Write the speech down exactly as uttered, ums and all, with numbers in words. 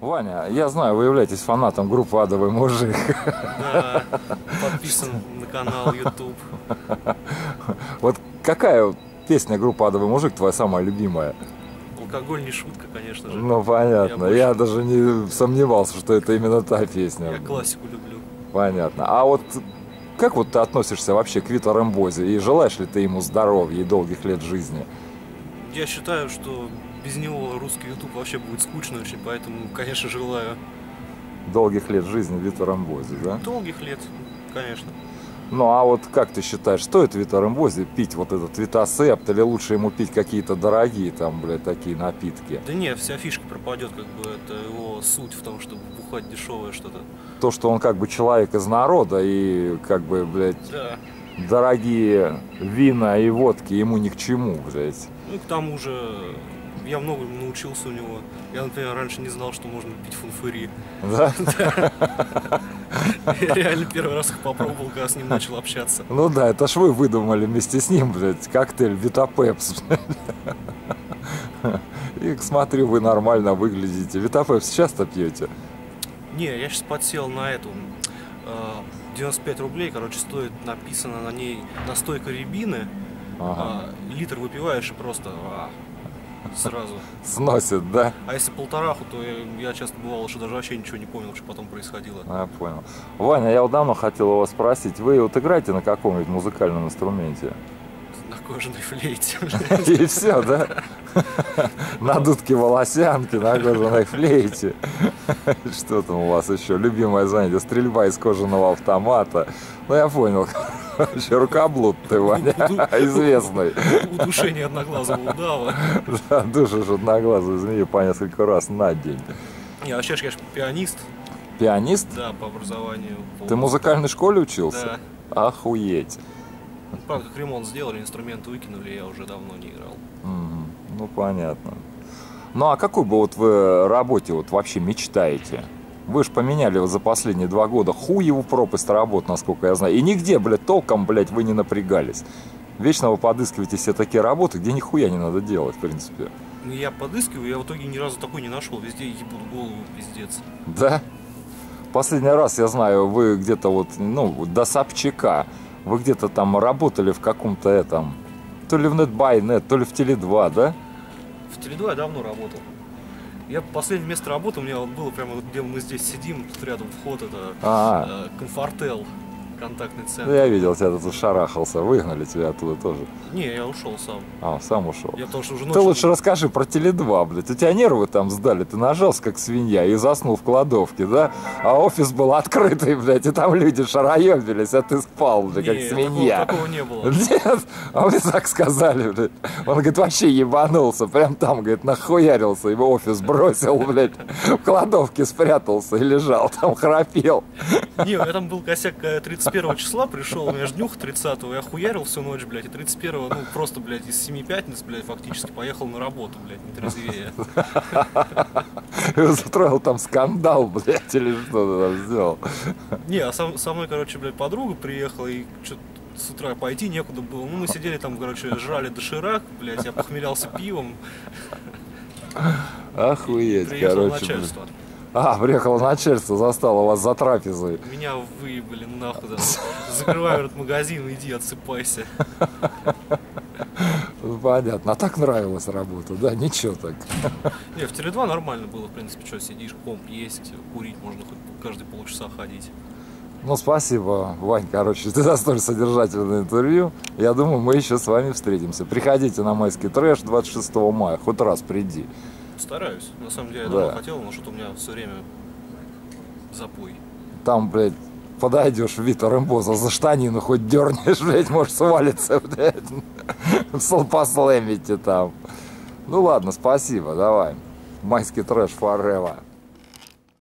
Ваня, я знаю, вы являетесь фанатом группы «Адовый мужик». Да, подписан на канал YouTube. Вот какая песня группы «Адовый мужик» твоя самая любимая? Алкоголь не шутка, конечно же. Ну, понятно. Я, я даже не сомневался, что это именно та песня. Я классику люблю. Понятно. А вот как вот ты относишься вообще к Вито Рембозе? И желаешь ли ты ему здоровья и долгих лет жизни? Я считаю, что без него русский YouTube вообще будет скучно очень, поэтому, конечно, желаю. Долгих лет жизни Вито Рембозе, да? Долгих лет, конечно. Ну, а вот как ты считаешь, стоит Вито Рембозе пить вот этот Витасепт, или лучше ему пить какие-то дорогие там, блядь, такие напитки? Да не, вся фишка пропадет, как бы, это его суть в том, чтобы бухать дешевое что-то. То, что он как бы человек из народа, и как бы, блядь, да. Дорогие вина и водки ему ни к чему, блядь. Ну, к тому же, я многому научился у него. Я, например, раньше не знал, что можно пить фунфыри. Да? Я реально первый раз их попробовал, когда с ним начал общаться. Ну да, это ж вы выдумали вместе с ним, блядь, коктейль Витапепс. И, смотрю, вы нормально выглядите. Витапепс часто пьете? Не, я сейчас подсел на эту. девяносто пять рублей, короче, стоит, написано на ней настойка рябины. Ага. Литр выпиваешь и просто... сразу. Сносит, да? А если полтораху, то я, я часто бывал, что даже вообще ничего не помнил, что потом происходило. Я понял. Ваня, я вот давно хотел у вас спросить, вы вот играете на каком-нибудь музыкальном инструменте? На кожаной флейте. И все, да? На дудке волосянки, на кожаной флейте. Что там у вас еще? Любимое занятие, стрельба из кожаного автомата. Ну, я понял. Вообще рукоблуд ты, Ваня, известный. Удушение одноглазого удава. Да, душишь одноглазую змею по несколько раз на день. Не, вообще же я же пианист. Пианист? Да, по образованию. Ты в музыкальной школе учился? Да. Охуеть. Правда, как ремонт сделали, инструменты выкинули, я уже давно не играл. Угу. Ну, понятно. Ну, а какой бы вот вы работе вот вообще мечтаете? Вы же поменяли вот за последние два года хуеву пропасть работ, насколько я знаю. И нигде, блядь, толком, блядь, вы не напрягались. Вечно вы подыскиваете себе такие работы, где нихуя не надо делать, в принципе. Я подыскиваю, я в итоге ни разу такой не нашел. Везде ебут голову, пиздец. Да? Последний раз, я знаю, вы где-то вот, ну, до Собчака. Вы где-то там работали в каком-то этом... То ли в Net by Net, то ли в Теле два, да? В Теле два я давно работал. Я последнее место работы у меня было прямо, где мы здесь сидим, тут рядом вход, это а -а. Комфортел, контактный центр. Да я видел, тебя тут шарахался, выгнали тебя оттуда тоже. Не, я ушел сам. А, сам ушел. Я потому что уже ночью... Ты лучше расскажи про Теле два, блядь. У тебя нервы там сдали, ты нажался как свинья и заснул в кладовке, да? А офис был открытый, блядь, и там люди шароебились, а ты спал, блядь, не, как свинья. Такого, такого не было. Нет, а вы так сказали, блядь. Он, говорит, вообще ебанулся, прям там, говорит, нахуярился, его офис бросил, блядь, в кладовке спрятался и лежал, там храпел. Не, у меня там был косяк тридцать первого числа, пришел, у меня же днюха тридцатого, я хуярил всю ночь, блядь, и тридцать первого, ну, просто, блядь, из семи пятниц, блядь, фактически поехал на работу, блядь, не трезвее. Устроил там скандал, блядь, или что ты там сделал? Не, а со, со мной, короче, блядь, подруга приехала, и что-то с утра пойти некуда было. Ну, мы сидели там, короче, жрали доширак, блядь, я похмелялся пивом. Охуеть, короче, блядь. А, приехало начальство, застало вас за трапезой. Меня выебали нахуй. Да. Закрывай этот магазин, иди отсыпайся. Понятно. А так нравилась работа, да? Ничего так. Не, в Теле два нормально было, в принципе, что сидишь, комп есть, курить можно хоть каждые полчаса ходить. Ну, спасибо, Вань, короче, ты за столь содержательное интервью. Я думаю, мы еще с вами встретимся. Приходите на майский трэш двадцать шестого мая, хоть раз приди. Стараюсь. На самом деле я давно хотел, но что-то у меня все время запой. Там, блядь, подойдешь в Вито Рембоза, за штанину хоть дернешь, блядь, может свалиться, блядь. Послэмите там. Ну ладно, спасибо, давай. Майский трэш forever.